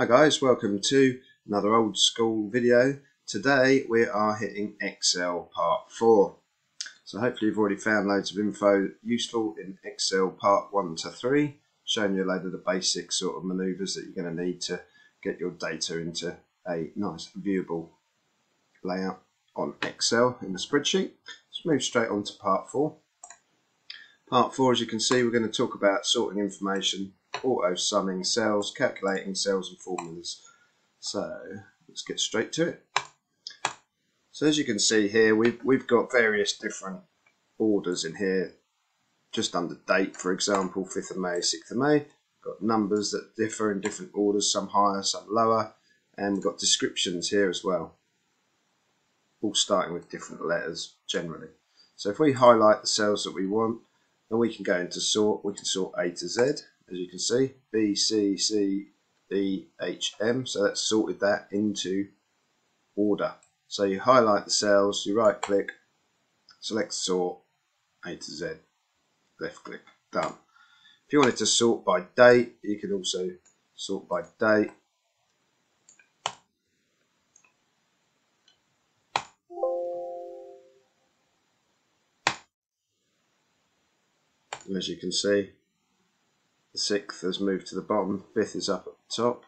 Hi guys, welcome to another old school video. Today we are hitting Excel part 4. So hopefully you've already found loads of info useful in Excel part 1 to 3, showing you a load of the basic sort of manoeuvres that you're going to need to get your data into a nice viewable layout on Excel in the spreadsheet. Let's move straight on to part 4. Part 4, as you can see, we're going to talk about sorting information, auto-summing cells, calculating cells and formulas. So let's get straight to it. So as you can see here, we've got various different orders in here, just under date, for example, 5th of May, 6th of May. Got numbers that differ in different orders, some higher, some lower, and we've got descriptions here as well, all starting with different letters generally. So if we highlight the cells that we want, then we can go into sort. We can sort A to Z, as you can see, B, C, C, E, H, M. So that's sorted that into order. So you highlight the cells, you right click, select sort A to Z, left click, done. If you wanted to sort by date, you can also sort by date. And as you can see, the 6th has moved to the bottom, 5th is up at the top.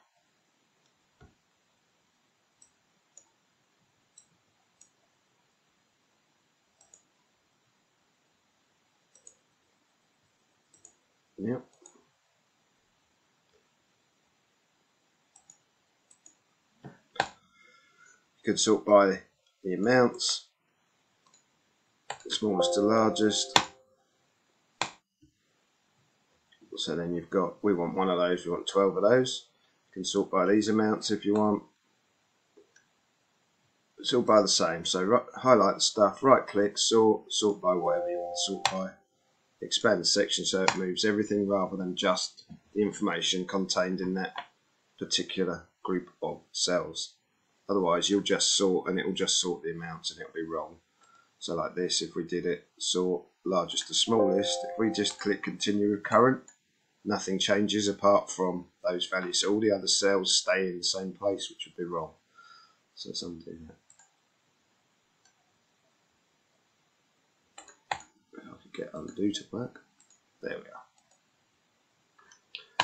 Yep. You could sort by the amounts, smallest to largest. So then you've got, we want one of those, we want 12 of those. You can sort by these amounts if you want. It's all by the same. So right, highlight the stuff, right click, sort by whatever you want to sort by. Expand the section so it moves everything rather than just the information contained in that particular group of cells. Otherwise you'll just sort and it will just sort the amounts and it'll be wrong. So like this, if we did it, sort largest to smallest, if we just click continue with current, nothing changes apart from those values. So all the other cells stay in the same place, which would be wrong. So let's undo that. If I could get undo to work. There we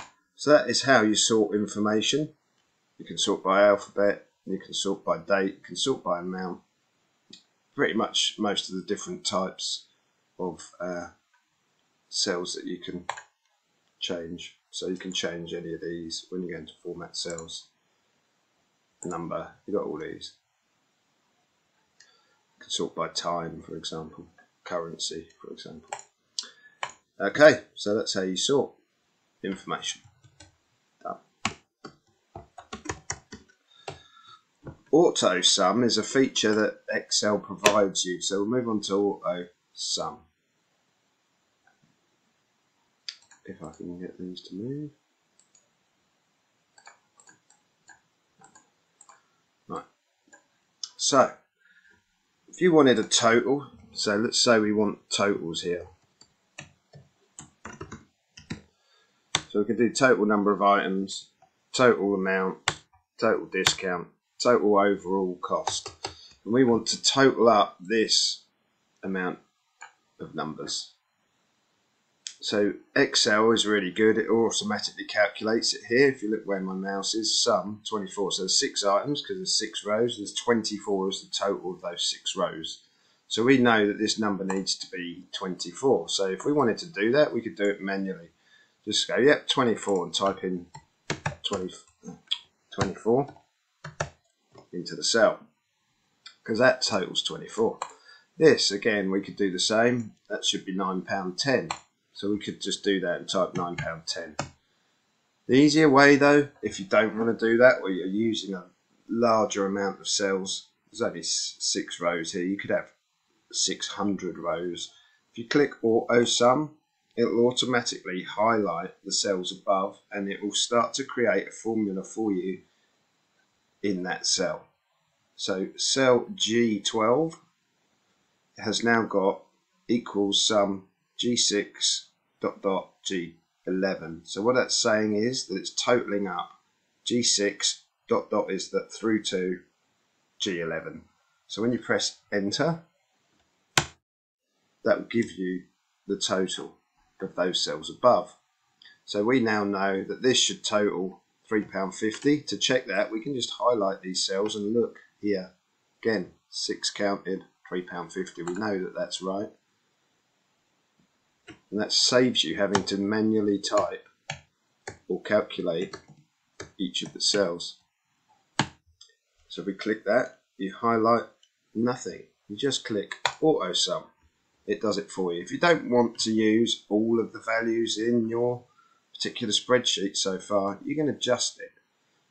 are. So that is how you sort information. You can sort by alphabet, you can sort by date, you can sort by amount. Pretty much most of the different types of cells that you can change. So you can change any of these when you go into format cells, number, you've got all these. You can sort by time, for example, currency, for example. Okay, so that's how you sort information. Done. Auto sum is a feature that Excel provides you, so we'll move on to auto sum. If I can get these to move. Right. So, if you wanted a total, so let's say we want totals here. So we can do total number of items, total amount, total discount, total overall cost. And we want to total up this amount of numbers. So Excel is really good, it automatically calculates it here. If you look where my mouse is, sum 24, so there's 6 items because there's 6 rows, there's 24 as the total of those 6 rows. So we know that this number needs to be 24. So if we wanted to do that, we could do it manually. Just go, yep, 24 and type in 24 into the cell because that totals 24. This, again, we could do the same. That should be £9.10. So we could just do that and type £9.10. The easier way, though, if you don't want to do that or you're using a larger amount of cells, there's only 6 rows here. You could have 600 rows. If you click Auto Sum, it'll automatically highlight the cells above and it will start to create a formula for you in that cell. So cell G12 has now got equals sum G6 ... G11. So what that's saying is that it's totaling up G6 dot dot is that through to G11. So when you press enter, that will give you the total of those cells above. So we now know that this should total £3.50. To check that, we can just highlight these cells and look here. Again, 6 counted, £3.50. We know that that's right. And that saves you having to manually type or calculate each of the cells. So if we click that, you highlight nothing. You just click auto sum. It does it for you. If you don't want to use all of the values in your particular spreadsheet so far, you can adjust it.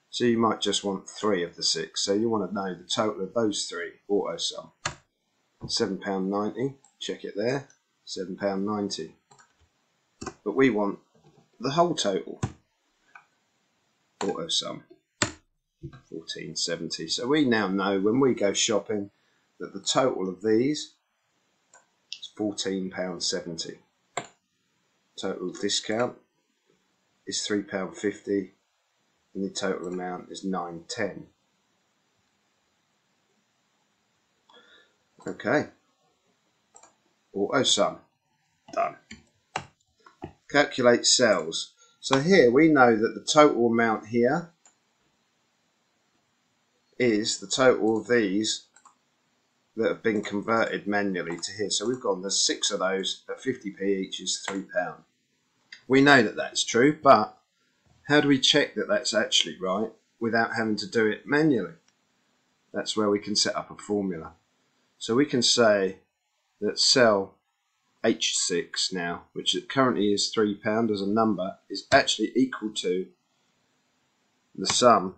So you might just want 3 of the 6. So you want to know the total of those 3. Auto sum. £7.90. Check it there. £7.90. But we want the whole total. Auto sum. £14.70. So we now know when we go shopping that the total of these is £14.70. Total discount is £3.50 and the total amount is £9.10. Okay. Auto sum. Done. Calculate cells. So here we know that the total amount here is the total of these that have been converted manually to here. So we've gone, there's 6 of those at 50p each is £3. We know that that's true, but how do we check that that's actually right without having to do it manually? That's where we can set up a formula. So we can say that cell H6 now, which currently is £3 as a number, is actually equal to the sum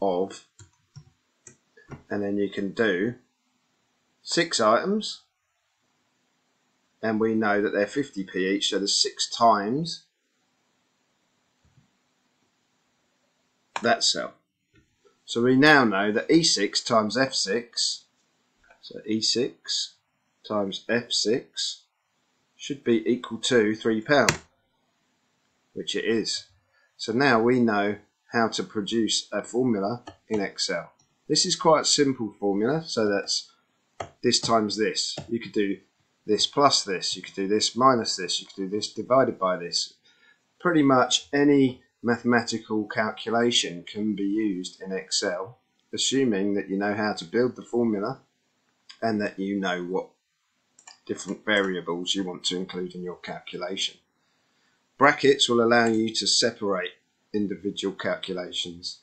of, and then you can do 6 items, and we know that they're 50p each, so there's 6 times that cell. So we now know that E6 times F6, so E6 times F6 should be equal to £3, which it is. So now we know how to produce a formula in Excel. This is quite a simple formula, so that's this times this. You could do this plus this, you could do this minus this, you could do this divided by this. Pretty much any mathematical calculation can be used in Excel, assuming that you know how to build the formula and that you know what different variables you want to include in your calculation. Brackets will allow you to separate individual calculations.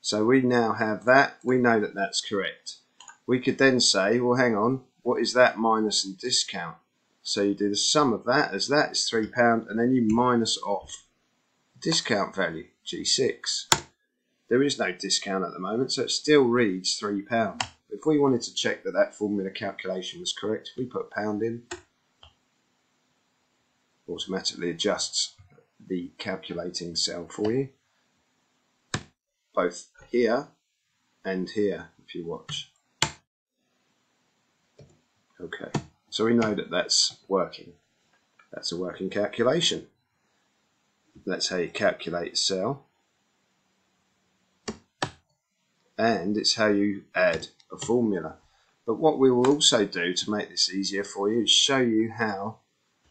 So we now have that, we know that that's correct. We could then say, well, hang on, what is that minus the discount? So you do the sum of that, as that is £3, and then you minus off the discount value, G6. There is no discount at the moment, so it still reads £3. If we wanted to check that that formula calculation was correct, we put pound in, automatically adjusts the calculating cell for you, both here and here if you watch. Okay, so we know that that's working. That's a working calculation. That's how you calculate a cell, and it's how you add a formula. But what we will also do to make this easier for you is show you how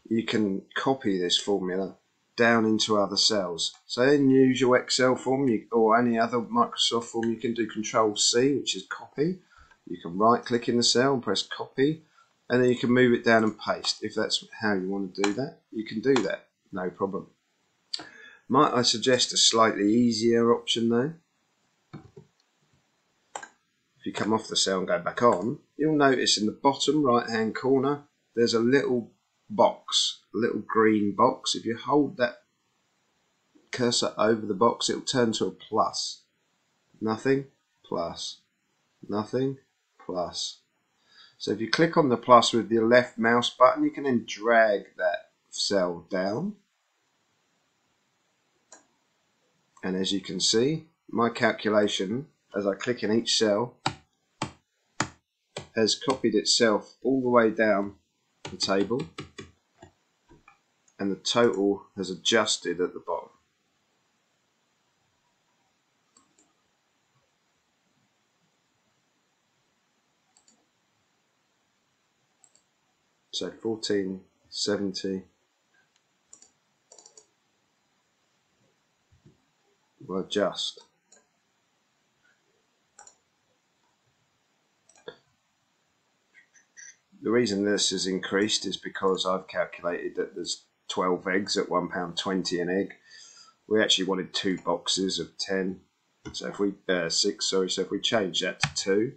you can copy this formula down into other cells. So in usual Excel form or any other Microsoft form, you can do Control-C, which is copy. You can right-click in the cell and press copy, and then you can move it down and paste. If that's how you want to do that, you can do that, no problem. Might I suggest a slightly easier option though? If you come off the cell and go back on, you'll notice in the bottom right-hand corner, there's a little box, a little green box. If you hold that cursor over the box, it'll turn to a plus. Nothing, plus. Nothing, plus. So if you click on the plus with your left mouse button, you can then drag that cell down. And as you can see, my calculation, as I click in each cell, has copied itself all the way down the table, and the total has adjusted at the bottom. So 1470 were just. The reason this is increased is because I've calculated that there's 12 eggs at £1.20 an egg. We actually wanted 2 boxes of 10, so if we 6, sorry. So if we change that to 2,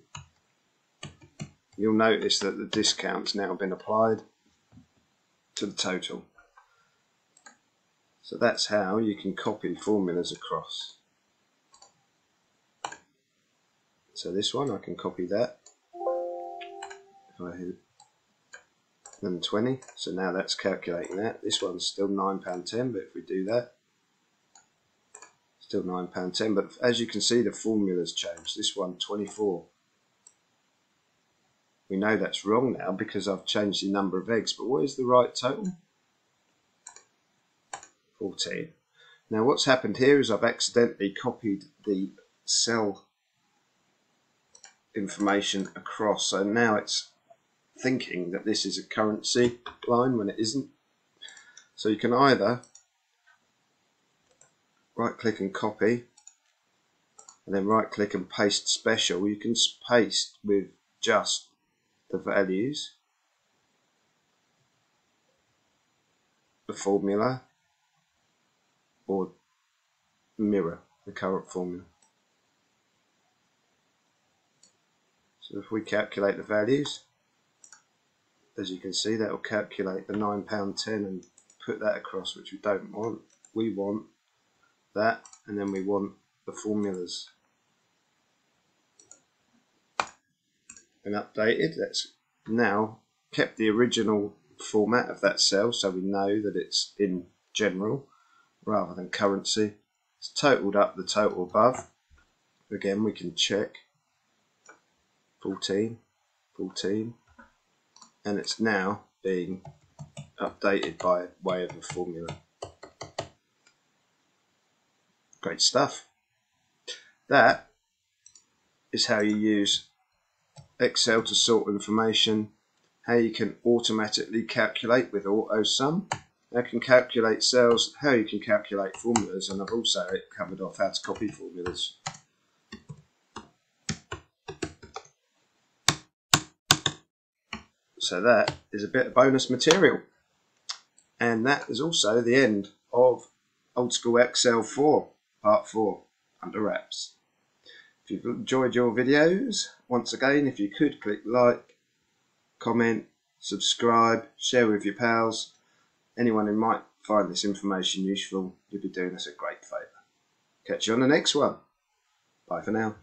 you'll notice that the discount's now been applied to the total. So that's how you can copy formulas across. So this one, I can copy that. If I hit 120, so now that's calculating that. This one's still £9.10, but if we do that, still £9.10, but as you can see, the formula's changed. This one, 24. We know that's wrong now because I've changed the number of eggs, but what is the right total? 14. Now what's happened here is I've accidentally copied the cell information across, so now it's thinking that this is a currency line when it isn't. So you can either right click and copy, and then right click and paste special. You can paste with just the values, the formula, or mirror the current formula. So if we calculate the values, as you can see, that will calculate the £9.10 and put that across, which we don't want. We want that, and then we want the formulas. And updated, that's now kept the original format of that cell, so we know that it's in general rather than currency. It's totaled up the total above. Again, we can check 14, 14, and it's now being updated by way of a formula. Great stuff. That is how you use Excel to sort information, how you can automatically calculate with AutoSum, how you can calculate cells, how you can calculate formulas, and I've also covered off how to copy formulas. So that is a bit of bonus material. And that is also the end of Old School Excel 4. Part 4, under wraps. If you've enjoyed your videos, once again, if you could click like, comment, subscribe, share with your pals, anyone who might find this information useful, you'd be doing us a great favour. Catch you on the next one. Bye for now.